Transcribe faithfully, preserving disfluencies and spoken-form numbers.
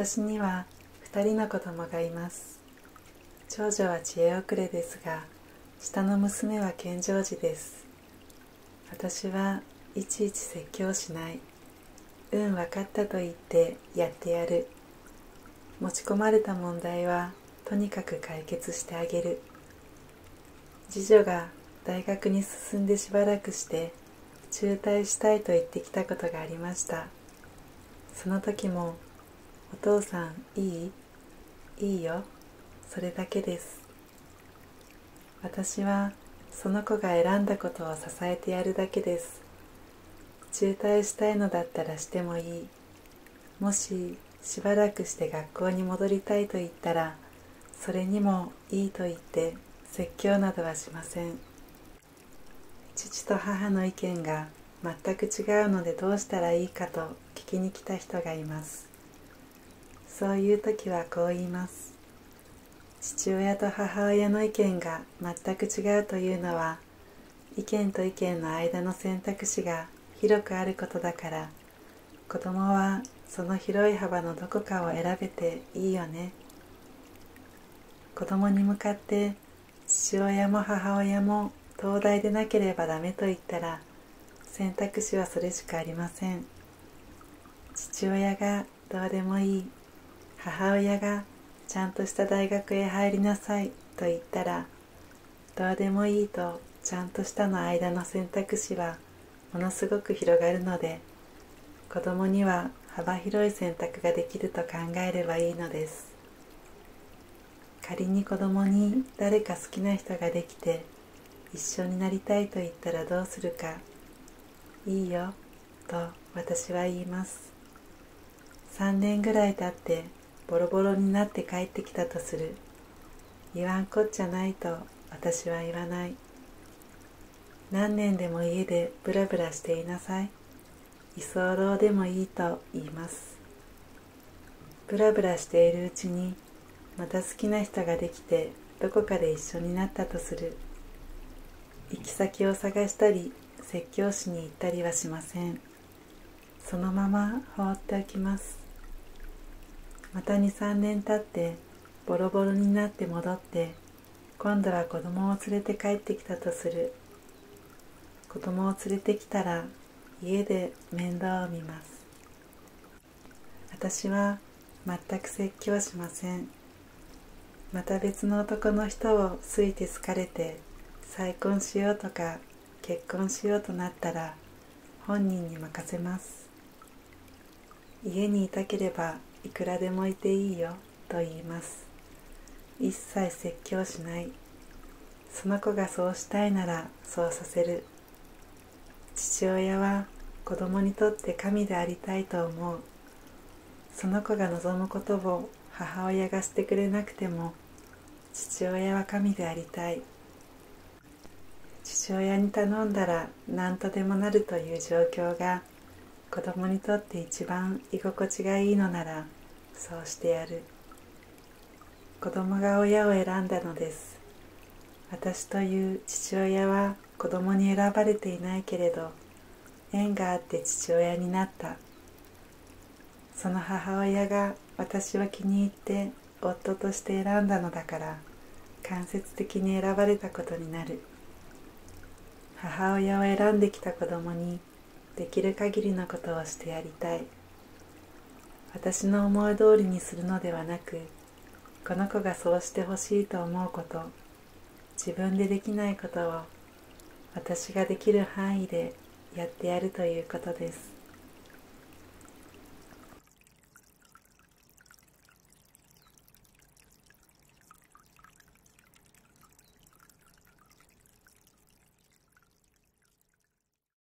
私にはふたりの子供がいます。長女は知恵遅れですが、下の娘は健常児です。私はいちいち説教しない。うん、分かったと言ってやってやる。持ち込まれた問題はとにかく解決してあげる。次女が大学に進んでしばらくして中退したいと言ってきたことがありました。その時も「お父さんいい？いいよ。それだけです」。私はその子が選んだことを支えてやるだけです。中退したいのだったらしてもいい。もししばらくして学校に戻りたいと言ったらそれにもいいと言って説教などはしません。父と母の意見が全く違うのでどうしたらいいかと聞きに来た人がいます。そういう時はこう言います。父親と母親の意見が全く違うというのは、意見と意見の間の選択肢が広くあることだから、子供はその広い幅のどこかを選べていいよね。子供に向かって父親も母親も東大でなければダメと言ったら、選択肢はそれしかありません。父親がどうでもいい、母親がちゃんとした大学へ入りなさいと言ったら、どうでもいいとちゃんとしたの間の選択肢はものすごく広がるので、子供には幅広い選択ができると考えればいいのです。仮に子供に誰か好きな人ができて、一緒になりたいと言ったらどうするか、いいよと私は言います。さんねんぐらい経ってボロボロになって帰ってきたとする。言わんこっちゃないと私は言わない。何年でも家でブラブラしていなさい。居候でもいいと言います。ブラブラしているうちにまた好きな人ができてどこかで一緒になったとする。行き先を探したり説教しに行ったりはしません。そのまま放っておきます。また にさんねん経ってボロボロになって戻って、今度は子供を連れて帰ってきたとする。子供を連れてきたら家で面倒を見ます。私は全く説教しません。また別の男の人を好いて好かれて再婚しようとか結婚しようとなったら本人に任せます。家にいたければいくらでもいていいよと言います。一切説教しない。その子がそうしたいならそうさせる。父親は子供にとって神でありたいと思う。その子が望むことを母親がしてくれなくても、父親は神でありたい。父親に頼んだら何とでもなるという状況が、子供にとって一番居心地がいいのなら、そうしてやる。子供が親を選んだのです。私という父親は子供に選ばれていないけれど、縁があって父親になった。その母親が私を気に入って夫として選んだのだから、間接的に選ばれたことになる。母親を選んできた子供にできる限りのことをしてやりたい。私の思い通りにするのではなく、この子がそうしてほしいと思うこと、自分でできないことを私ができる範囲でやってやるということです。